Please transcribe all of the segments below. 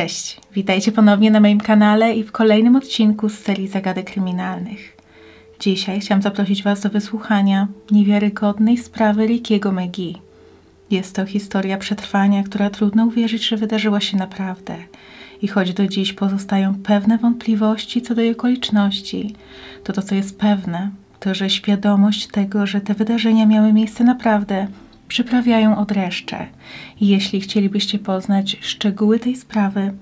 Cześć, witajcie ponownie na moim kanale i w kolejnym odcinku z serii zagadek kryminalnych. Dzisiaj chciałam zaprosić Was do wysłuchania niewiarygodnej sprawy Rickiego Megee. Jest to historia przetrwania, która trudno uwierzyć, że wydarzyła się naprawdę. I choć do dziś pozostają pewne wątpliwości co do jej okoliczności, to co jest pewne, to że świadomość tego, że te wydarzenia miały miejsce naprawdę, przyprawiają odreszcze. I jeśli chcielibyście poznać szczegóły tej sprawy,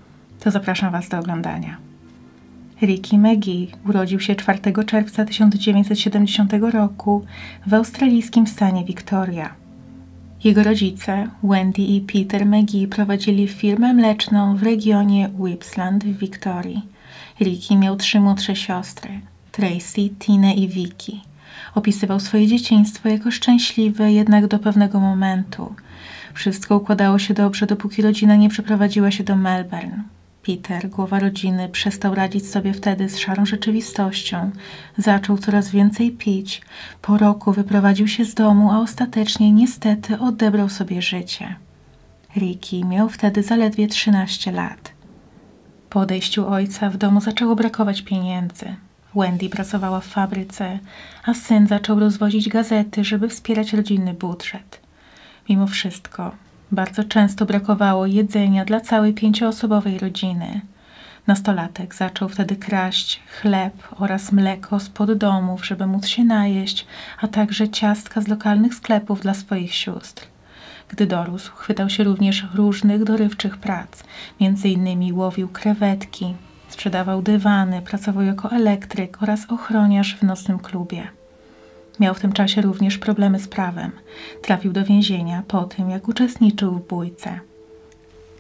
to zapraszam Was do oglądania. Ricky Megee urodził się 4 czerwca 1970 roku w australijskim stanie Victoria. Jego rodzice, Wendy i Peter Megee, prowadzili firmę mleczną w regionie Whippsland w Victorii. Ricky miał 3 młodsze siostry, Tracy, Tinę i Vicky. Opisywał swoje dzieciństwo jako szczęśliwe, jednak do pewnego momentu. Wszystko układało się dobrze, dopóki rodzina nie przeprowadziła się do Melbourne. Peter, głowa rodziny, przestał radzić sobie wtedy z szarą rzeczywistością. Zaczął coraz więcej pić. Po roku wyprowadził się z domu, a ostatecznie niestety odebrał sobie życie. Ricky miał wtedy zaledwie 13 lat. Po odejściu ojca w domu zaczęło brakować pieniędzy. Wendy pracowała w fabryce, a syn zaczął rozwozić gazety, żeby wspierać rodzinny budżet. Mimo wszystko, bardzo często brakowało jedzenia dla całej 5-osobowej rodziny. Nastolatek zaczął wtedy kraść chleb oraz mleko spod domów, żeby móc się najeść, a także ciastka z lokalnych sklepów dla swoich sióstr. Gdy dorósł, chwytał się również różnych dorywczych prac, m.in. łowił krewetki, sprzedawał dywany, pracował jako elektryk oraz ochroniarz w nocnym klubie. Miał w tym czasie również problemy z prawem. Trafił do więzienia po tym, jak uczestniczył w bójce.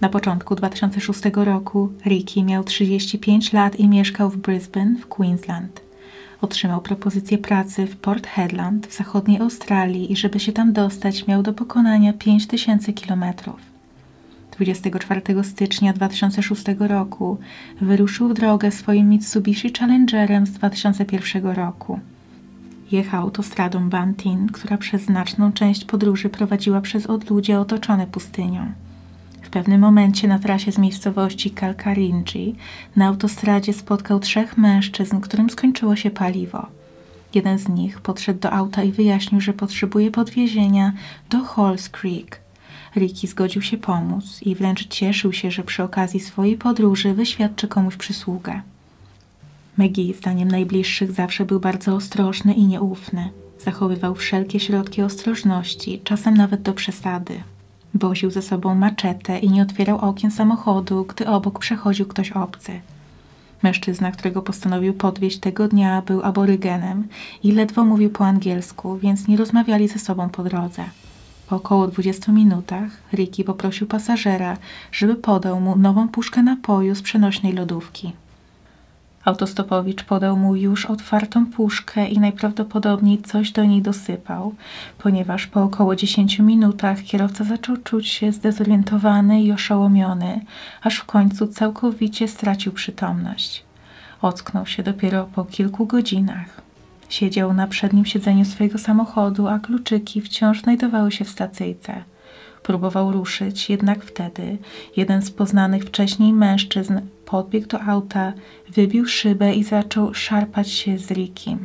Na początku 2006 roku Ricky miał 35 lat i mieszkał w Brisbane w Queensland. Otrzymał propozycję pracy w Port Hedland w zachodniej Australii i żeby się tam dostać, miał do pokonania 5000 kilometrów. 24 stycznia 2006 roku wyruszył w drogę swoim Mitsubishi Challengerem z 2001 roku. Jechał autostradą Bantin, która przez znaczną część podróży prowadziła przez odludzie otoczone pustynią. W pewnym momencie na trasie z miejscowości Kalkaringi na autostradzie spotkał 3 mężczyzn, którym skończyło się paliwo. Jeden z nich podszedł do auta i wyjaśnił, że potrzebuje podwiezienia do Halls Creek. Ricky zgodził się pomóc i wręcz cieszył się, że przy okazji swojej podróży wyświadczy komuś przysługę. Megee, zdaniem najbliższych, zawsze był bardzo ostrożny i nieufny. Zachowywał wszelkie środki ostrożności, czasem nawet do przesady. Woził ze sobą maczetę i nie otwierał okien samochodu, gdy obok przechodził ktoś obcy. Mężczyzna, którego postanowił podwieźć tego dnia, był aborygenem i ledwo mówił po angielsku, więc nie rozmawiali ze sobą po drodze. Po około 20 minutach Ricky poprosił pasażera, żeby podał mu nową puszkę napoju z przenośnej lodówki. Autostopowicz podał mu już otwartą puszkę i najprawdopodobniej coś do niej dosypał, ponieważ po około 10 minutach kierowca zaczął czuć się zdezorientowany i oszołomiony, aż w końcu całkowicie stracił przytomność. Ocknął się dopiero po kilku godzinach. Siedział na przednim siedzeniu swojego samochodu, a kluczyki wciąż znajdowały się w stacyjce. Próbował ruszyć, jednak wtedy jeden z poznanych wcześniej mężczyzn podbiegł do auta, wybił szybę i zaczął szarpać się z Rickim.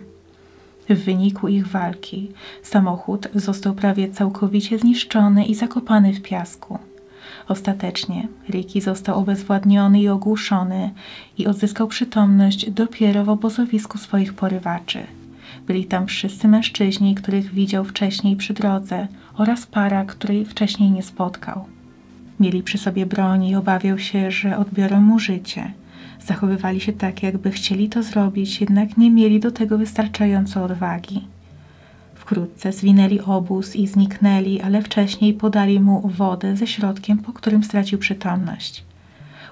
W wyniku ich walki samochód został prawie całkowicie zniszczony i zakopany w piasku. Ostatecznie Ricky został obezwładniony i ogłuszony i odzyskał przytomność dopiero w obozowisku swoich porywaczy. Byli tam wszyscy mężczyźni, których widział wcześniej przy drodze, oraz para, której wcześniej nie spotkał. Mieli przy sobie broń i obawiał się, że odbiorą mu życie. Zachowywali się tak, jakby chcieli to zrobić, jednak nie mieli do tego wystarczająco odwagi. Wkrótce zwinęli obóz i zniknęli, ale wcześniej podali mu wodę ze środkiem, po którym stracił przytomność.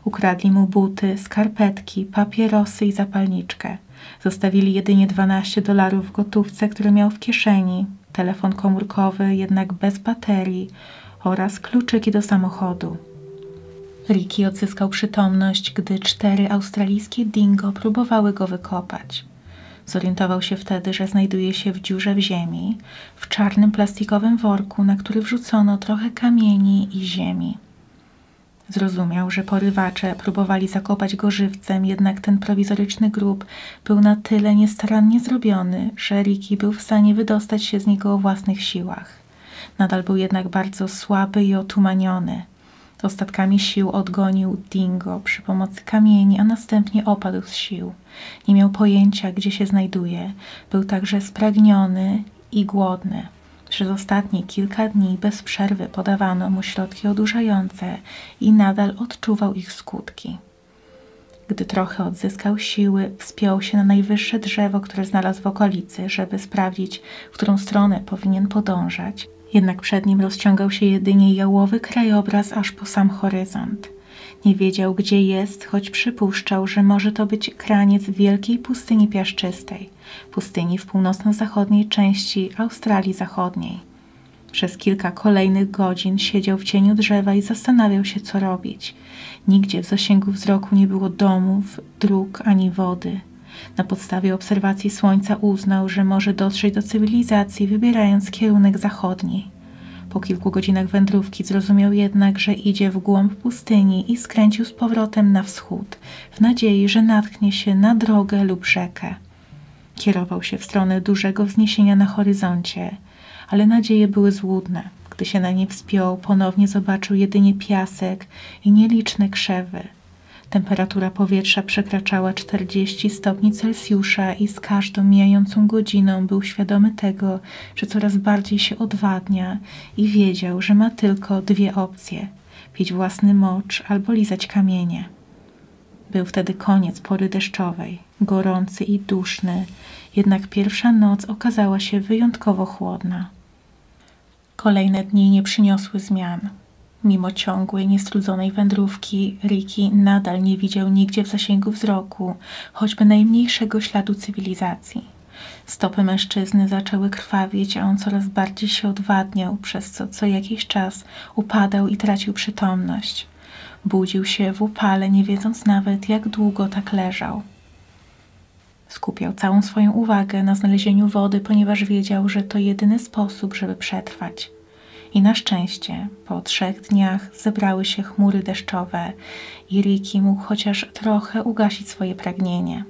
Ukradli mu buty, skarpetki, papierosy i zapalniczkę. Zostawili jedynie $12 w gotówce, które miał w kieszeni, telefon komórkowy, jednak bez baterii, oraz kluczyki do samochodu. Ricky odzyskał przytomność, gdy 4 australijskie dingo próbowały go wykopać. Zorientował się wtedy, że znajduje się w dziurze w ziemi, w czarnym plastikowym worku, na który wrzucono trochę kamieni i ziemi. Zrozumiał, że porywacze próbowali zakopać go żywcem, jednak ten prowizoryczny grób był na tyle niestarannie zrobiony, że Ricky był w stanie wydostać się z niego o własnych siłach. Nadal był jednak bardzo słaby i otumaniony. Ostatkami sił odgonił Dingo przy pomocy kamieni, a następnie opadł z sił. Nie miał pojęcia, gdzie się znajduje. Był także spragniony i głodny. Przez ostatnie kilka dni bez przerwy podawano mu środki odurzające i nadal odczuwał ich skutki. Gdy trochę odzyskał siły, wspiął się na najwyższe drzewo, które znalazł w okolicy, żeby sprawdzić, w którą stronę powinien podążać. Jednak przed nim rozciągał się jedynie jałowy krajobraz aż po sam horyzont. Nie wiedział, gdzie jest, choć przypuszczał, że może to być kraniec wielkiej pustyni piaszczystej, pustyni w północno-zachodniej części Australii Zachodniej. Przez kilka kolejnych godzin siedział w cieniu drzewa i zastanawiał się, co robić. Nigdzie w zasięgu wzroku nie było domów, dróg ani wody. Na podstawie obserwacji słońca uznał, że może dotrzeć do cywilizacji, wybierając kierunek zachodni. Po kilku godzinach wędrówki zrozumiał jednak, że idzie w głąb pustyni i skręcił z powrotem na wschód, w nadziei, że natknie się na drogę lub rzekę. Kierował się w stronę dużego wzniesienia na horyzoncie, ale nadzieje były złudne. Gdy się na nie wspiął, ponownie zobaczył jedynie piasek i nieliczne krzewy. Temperatura powietrza przekraczała 40 stopni Celsjusza i z każdą mijającą godziną był świadomy tego, że coraz bardziej się odwadnia i wiedział, że ma tylko dwie opcje – pić własny mocz albo lizać kamienie. Był wtedy koniec pory deszczowej, gorący i duszny, jednak pierwsza noc okazała się wyjątkowo chłodna. Kolejne dni nie przyniosły zmian. Mimo ciągłej, niestrudzonej wędrówki, Ricky nadal nie widział nigdzie w zasięgu wzroku, choćby najmniejszego śladu cywilizacji. Stopy mężczyzny zaczęły krwawić, a on coraz bardziej się odwadniał, przez co jakiś czas upadał i tracił przytomność. Budził się w upale, nie wiedząc nawet, jak długo tak leżał. Skupiał całą swoją uwagę na znalezieniu wody, ponieważ wiedział, że to jedyny sposób, żeby przetrwać. I na szczęście po 3 dniach zebrały się chmury deszczowe i Ricky mógł chociaż trochę ugasić swoje pragnienie.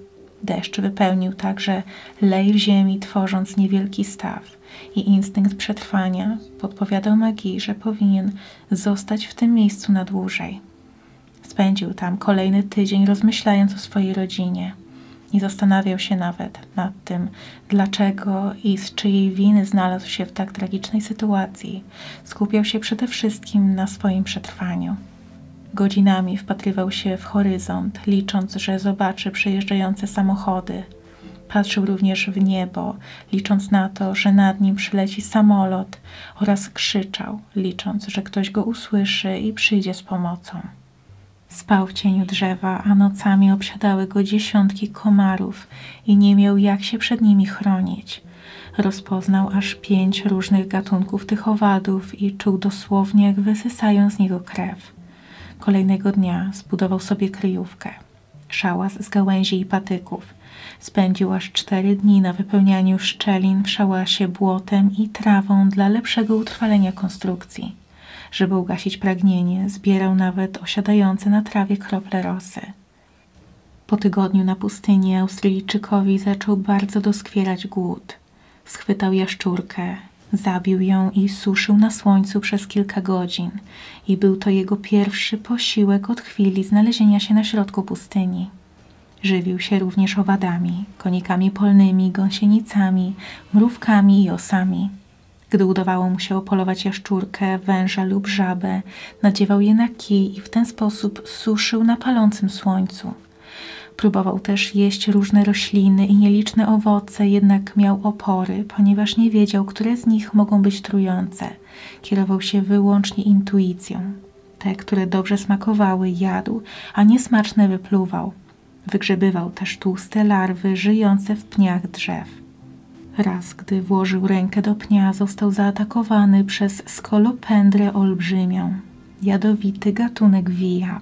Deszcz wypełnił także lej w ziemi, tworząc niewielki staw i instynkt przetrwania podpowiadał Megee, że powinien zostać w tym miejscu na dłużej. Spędził tam kolejny tydzień rozmyślając o swojej rodzinie. Nie zastanawiał się nawet nad tym, dlaczego i z czyjej winy znalazł się w tak tragicznej sytuacji. Skupiał się przede wszystkim na swoim przetrwaniu. Godzinami wpatrywał się w horyzont, licząc, że zobaczy przejeżdżające samochody. Patrzył również w niebo, licząc na to, że nad nim przyleci samolot, oraz krzyczał, licząc, że ktoś go usłyszy i przyjdzie z pomocą. Spał w cieniu drzewa, a nocami obsiadały go dziesiątki komarów i nie miał jak się przed nimi chronić. Rozpoznał aż 5 różnych gatunków tych owadów i czuł dosłownie, jak wysysają z niego krew. Kolejnego dnia zbudował sobie kryjówkę. Szałas z gałęzi i patyków. Spędził aż 4 dni na wypełnianiu szczelin w szałasie błotem i trawą dla lepszego utrwalenia konstrukcji. Żeby ugasić pragnienie, zbierał nawet osiadające na trawie krople rosy. Po tygodniu na pustyni Australijczykowi zaczął bardzo doskwierać głód. Schwytał jaszczurkę, zabił ją i suszył na słońcu przez kilka godzin i był to jego pierwszy posiłek od chwili znalezienia się na środku pustyni. Żywił się również owadami, konikami polnymi, gąsienicami, mrówkami i osami. Gdy udawało mu się opolować jaszczurkę, węża lub żabę, nadziewał je na kij i w ten sposób suszył na palącym słońcu. Próbował też jeść różne rośliny i nieliczne owoce, jednak miał opory, ponieważ nie wiedział, które z nich mogą być trujące. Kierował się wyłącznie intuicją. Te, które dobrze smakowały, jadł, a niesmaczne wypluwał. Wygrzebywał też tłuste larwy żyjące w pniach drzew. Raz, gdy włożył rękę do pnia, został zaatakowany przez skolopendrę olbrzymią, jadowity gatunek wija.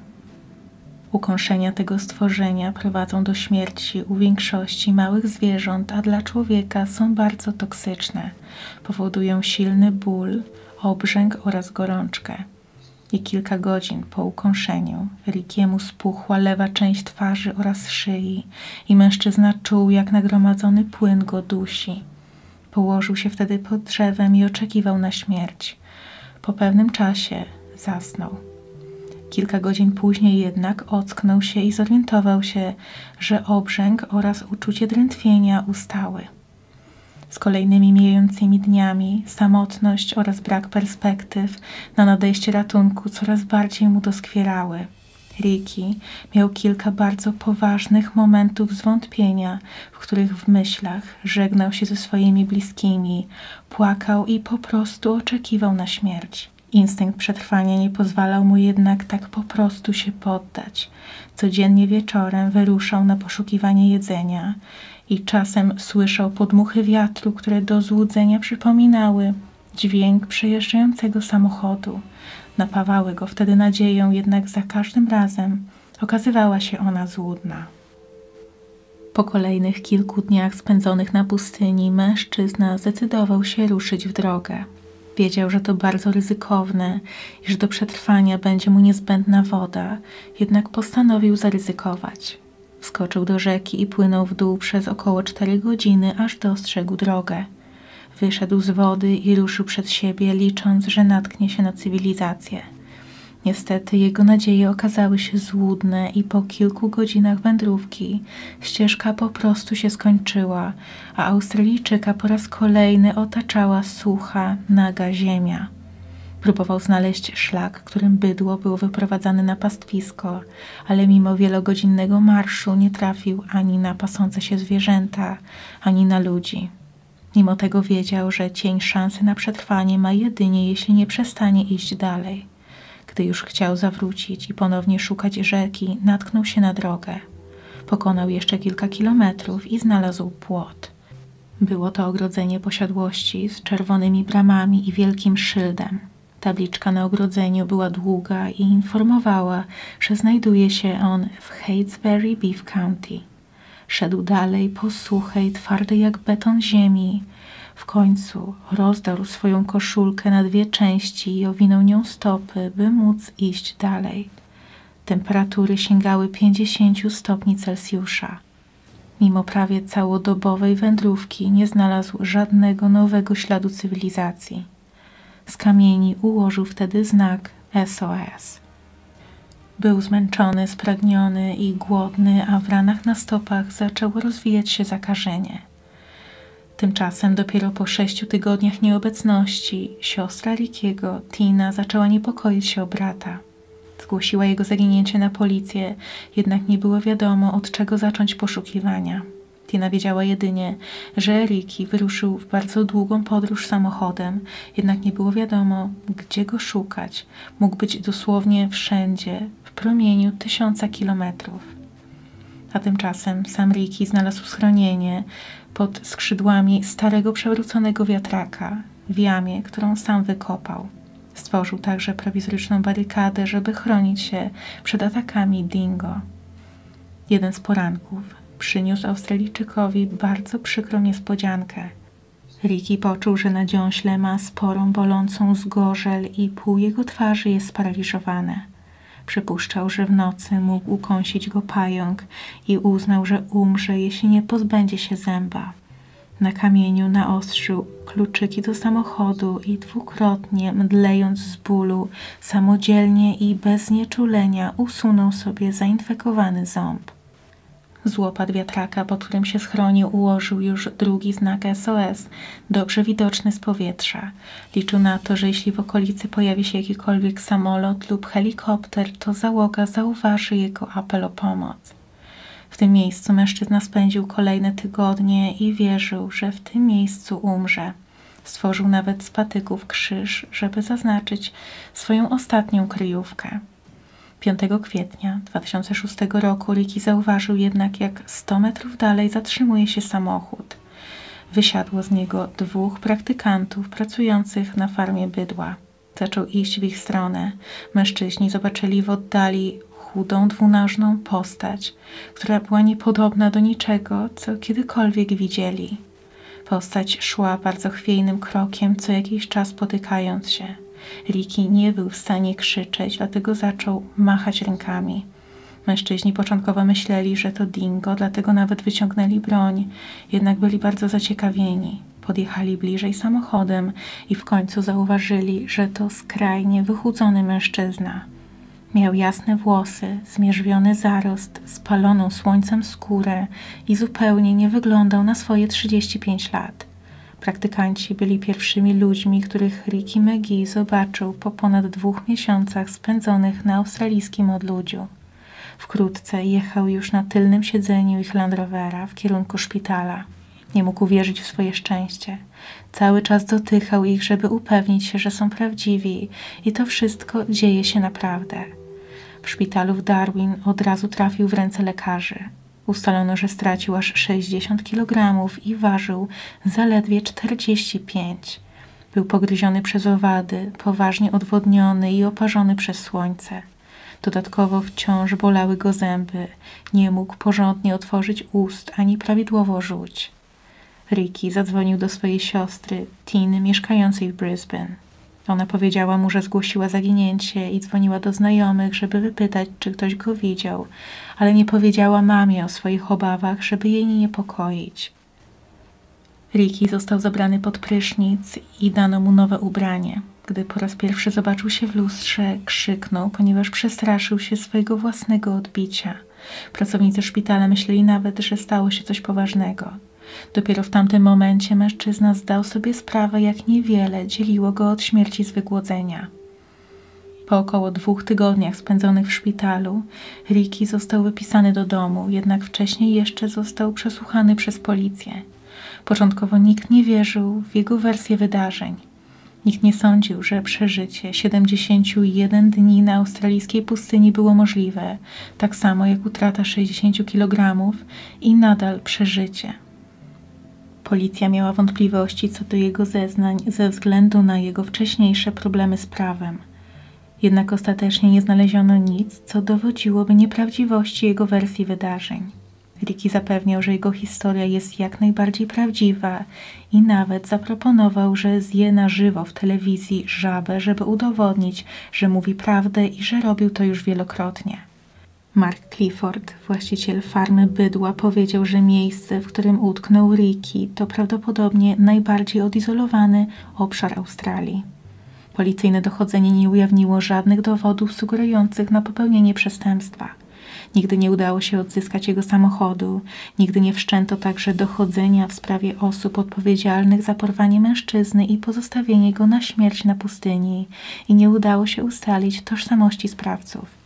Ukąszenia tego stworzenia prowadzą do śmierci u większości małych zwierząt, a dla człowieka są bardzo toksyczne. Powodują silny ból, obrzęk oraz gorączkę. I kilka godzin po ukąszeniu Rickiemu spuchła lewa część twarzy oraz szyi i mężczyzna czuł, jak nagromadzony płyn go dusi. Położył się wtedy pod drzewem i oczekiwał na śmierć. Po pewnym czasie zasnął. Kilka godzin później jednak ocknął się i zorientował się, że obrzęk oraz uczucie drętwienia ustały. Z kolejnymi mijającymi dniami samotność oraz brak perspektyw na nadejście ratunku coraz bardziej mu doskwierały. Ricky miał kilka bardzo poważnych momentów zwątpienia, w których w myślach żegnał się ze swoimi bliskimi, płakał i po prostu oczekiwał na śmierć. Instynkt przetrwania nie pozwalał mu jednak tak po prostu się poddać. Codziennie wieczorem wyruszał na poszukiwanie jedzenia i czasem słyszał podmuchy wiatru, które do złudzenia przypominały dźwięk przejeżdżającego samochodu. Napawały go wtedy nadzieją, jednak za każdym razem okazywała się ona złudna. Po kolejnych kilku dniach spędzonych na pustyni mężczyzna zdecydował się ruszyć w drogę. Wiedział, że to bardzo ryzykowne i że do przetrwania będzie mu niezbędna woda, jednak postanowił zaryzykować. Wskoczył do rzeki i płynął w dół przez około 4 godziny, aż dostrzegł drogę. Wyszedł z wody i ruszył przed siebie, licząc, że natknie się na cywilizację. Niestety jego nadzieje okazały się złudne i po kilku godzinach wędrówki ścieżka po prostu się skończyła, a Australijczyka po raz kolejny otaczała sucha, naga ziemia. Próbował znaleźć szlak, którym bydło było wyprowadzane na pastwisko, ale mimo wielogodzinnego marszu nie trafił ani na pasące się zwierzęta, ani na ludzi. Mimo tego wiedział, że cień szansy na przetrwanie ma jedynie, jeśli nie przestanie iść dalej. Gdy już chciał zawrócić i ponownie szukać rzeki, natknął się na drogę. Pokonał jeszcze kilka kilometrów i znalazł płot. Było to ogrodzenie posiadłości z czerwonymi bramami i wielkim szyldem. Tabliczka na ogrodzeniu była długa i informowała, że znajduje się on w Haysbury, Beef County. Szedł dalej po suchej, twardej jak beton ziemi. W końcu rozdarł swoją koszulkę na 2 części i owinął nią stopy, by móc iść dalej. Temperatury sięgały 50 stopni Celsjusza. Mimo prawie całodobowej wędrówki nie znalazł żadnego nowego śladu cywilizacji. Z kamieni ułożył wtedy znak SOS. Był zmęczony, spragniony i głodny, a w ranach na stopach zaczęło rozwijać się zakażenie. Tymczasem dopiero po 6 tygodniach nieobecności siostra Rickiego, Tina, zaczęła niepokoić się o brata. Zgłosiła jego zaginięcie na policję, jednak nie było wiadomo, od czego zacząć poszukiwania. Tina wiedziała jedynie, że Ricky wyruszył w bardzo długą podróż samochodem, jednak nie było wiadomo, gdzie go szukać. Mógł być dosłownie wszędzie, w promieniu 1000 kilometrów. A tymczasem sam Ricky znalazł schronienie pod skrzydłami starego przewróconego wiatraka w jamie, którą sam wykopał. Stworzył także prowizoryczną barykadę, żeby chronić się przed atakami dingo. Jeden z poranków przyniósł Australijczykowi bardzo przykrą niespodziankę. Ricky poczuł, że na dziąśle ma sporą, bolącą zgorzel i pół jego twarzy jest sparaliżowane. Przypuszczał, że w nocy mógł ukąsić go pająk i uznał, że umrze, jeśli nie pozbędzie się zęba. Na kamieniu naostrzył kluczyki do samochodu i 2-krotnie, mdlejąc z bólu, samodzielnie i bez znieczulenia usunął sobie zainfekowany ząb. Z łopat wiatraka, pod którym się schronił, ułożył już drugi znak SOS, dobrze widoczny z powietrza. Liczył na to, że jeśli w okolicy pojawi się jakikolwiek samolot lub helikopter, to załoga zauważy jego apel o pomoc. W tym miejscu mężczyzna spędził kolejne tygodnie i wierzył, że w tym miejscu umrze. Stworzył nawet z patyków krzyż, żeby zaznaczyć swoją ostatnią kryjówkę. 5 kwietnia 2006 roku Ricky zauważył jednak, jak 100 metrów dalej zatrzymuje się samochód. Wysiadło z niego 2 praktykantów pracujących na farmie bydła. Zaczął iść w ich stronę. Mężczyźni zobaczyli w oddali chudą, dwunożną postać, która była niepodobna do niczego, co kiedykolwiek widzieli. Postać szła bardzo chwiejnym krokiem, co jakiś czas spotykając się. Ricky nie był w stanie krzyczeć, dlatego zaczął machać rękami. Mężczyźni początkowo myśleli, że to dingo, dlatego nawet wyciągnęli broń, jednak byli bardzo zaciekawieni. Podjechali bliżej samochodem i w końcu zauważyli, że to skrajnie wychudzony mężczyzna. Miał jasne włosy, zmierzwiony zarost, spaloną słońcem skórę i zupełnie nie wyglądał na swoje 35 lat. Praktykanci byli pierwszymi ludźmi, których Ricky Megee zobaczył po ponad 2 miesiącach spędzonych na australijskim odludziu. Wkrótce jechał już na tylnym siedzeniu ich Land Rovera w kierunku szpitala. Nie mógł uwierzyć w swoje szczęście. Cały czas dotychał ich, żeby upewnić się, że są prawdziwi i to wszystko dzieje się naprawdę. W szpitalu w Darwin od razu trafił w ręce lekarzy. Ustalono, że stracił aż 60 kg i ważył zaledwie 45. Był pogryziony przez owady, poważnie odwodniony i oparzony przez słońce. Dodatkowo wciąż bolały go zęby. Nie mógł porządnie otworzyć ust ani prawidłowo żuć. Ricky zadzwonił do swojej siostry, Tiny, mieszkającej w Brisbane. Ona powiedziała mu, że zgłosiła zaginięcie i dzwoniła do znajomych, żeby wypytać, czy ktoś go widział, ale nie powiedziała mamie o swoich obawach, żeby jej nie niepokoić. Ricky został zabrany pod prysznic i dano mu nowe ubranie. Gdy po raz pierwszy zobaczył się w lustrze, krzyknął, ponieważ przestraszył się swojego własnego odbicia. Pracownicy szpitala myśleli nawet, że stało się coś poważnego. Dopiero w tamtym momencie mężczyzna zdał sobie sprawę, jak niewiele dzieliło go od śmierci z wygłodzenia. Po około 2 tygodniach spędzonych w szpitalu, Ricky został wypisany do domu, jednak wcześniej jeszcze został przesłuchany przez policję. Początkowo nikt nie wierzył w jego wersję wydarzeń. Nikt nie sądził, że przeżycie 71 dni na australijskiej pustyni było możliwe, tak samo jak utrata 60 kg i nadal przeżycie. Policja miała wątpliwości co do jego zeznań ze względu na jego wcześniejsze problemy z prawem. Jednak ostatecznie nie znaleziono nic, co dowodziłoby nieprawdziwości jego wersji wydarzeń. Ricky zapewniał, że jego historia jest jak najbardziej prawdziwa i nawet zaproponował, że zje na żywo w telewizji żabę, żeby udowodnić, że mówi prawdę i że robił to już wielokrotnie. Mark Clifford, właściciel farmy bydła, powiedział, że miejsce, w którym utknął Ricky, to prawdopodobnie najbardziej odizolowany obszar Australii. Policyjne dochodzenie nie ujawniło żadnych dowodów sugerujących na popełnienie przestępstwa. Nigdy nie udało się odzyskać jego samochodu, nigdy nie wszczęto także dochodzenia w sprawie osób odpowiedzialnych za porwanie mężczyzny i pozostawienie go na śmierć na pustyni i nie udało się ustalić tożsamości sprawców.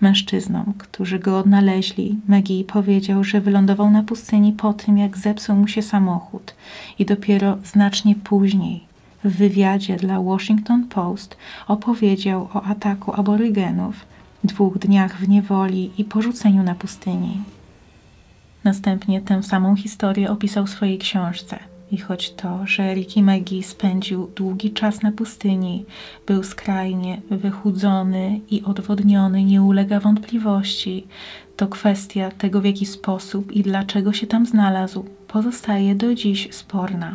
Mężczyznom, którzy go odnaleźli, Megee powiedział, że wylądował na pustyni po tym, jak zepsuł mu się samochód i dopiero znacznie później w wywiadzie dla Washington Post opowiedział o ataku aborygenów, 2 dniach w niewoli i porzuceniu na pustyni. Następnie tę samą historię opisał w swojej książce. I choć to, że Ricky Megee spędził długi czas na pustyni, był skrajnie wychudzony i odwodniony, nie ulega wątpliwości, to kwestia tego, w jaki sposób i dlaczego się tam znalazł, pozostaje do dziś sporna.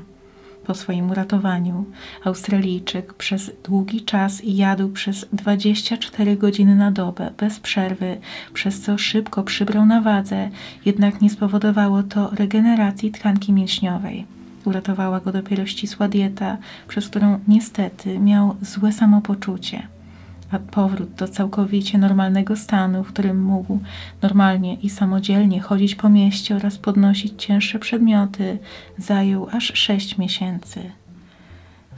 Po swoim uratowaniu Australijczyk przez długi czas jadł przez 24 godziny na dobę, bez przerwy, przez co szybko przybrał na wadze, jednak nie spowodowało to regeneracji tkanki mięśniowej. Uratowała go dopiero ścisła dieta, przez którą niestety miał złe samopoczucie, a powrót do całkowicie normalnego stanu, w którym mógł normalnie i samodzielnie chodzić po mieście oraz podnosić cięższe przedmioty, zajął aż 6 miesięcy.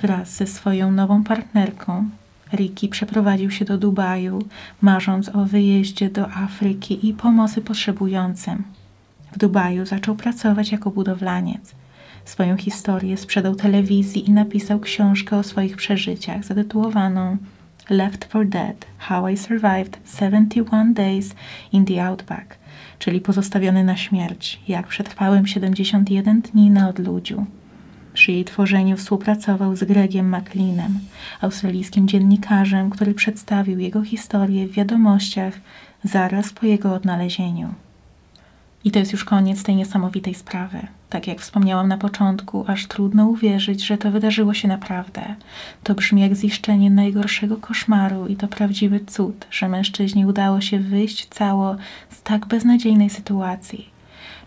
Wraz ze swoją nową partnerką Ricky przeprowadził się do Dubaju, marząc o wyjeździe do Afryki i pomocy potrzebującym. W Dubaju zaczął pracować jako budowlaniec. Swoją historię sprzedał telewizji i napisał książkę o swoich przeżyciach zatytułowaną Left for Dead – How I Survived 71 Days in the Outback, czyli Pozostawiony na śmierć – Jak przetrwałem 71 dni na odludziu. Przy jej tworzeniu współpracował z Gregiem McLeanem, australijskim dziennikarzem, który przedstawił jego historię w wiadomościach zaraz po jego odnalezieniu. I to jest już koniec tej niesamowitej sprawy. Tak jak wspomniałam na początku, aż trudno uwierzyć, że to wydarzyło się naprawdę. To brzmi jak ziszczenie najgorszego koszmaru i to prawdziwy cud, że mężczyźnie udało się wyjść cało z tak beznadziejnej sytuacji.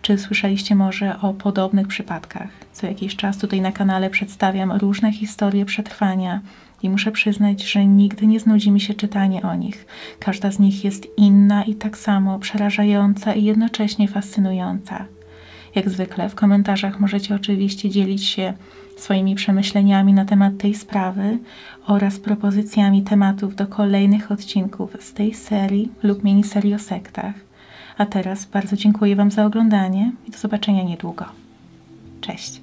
Czy słyszeliście może o podobnych przypadkach? Co jakiś czas tutaj na kanale przedstawiam różne historie przetrwania i muszę przyznać, że nigdy nie znudzi mi się czytanie o nich. Każda z nich jest inna i tak samo przerażająca i jednocześnie fascynująca. Jak zwykle w komentarzach możecie oczywiście dzielić się swoimi przemyśleniami na temat tej sprawy oraz propozycjami tematów do kolejnych odcinków z tej serii lub miniserii o sektach. A teraz bardzo dziękuję Wam za oglądanie i do zobaczenia niedługo. Cześć!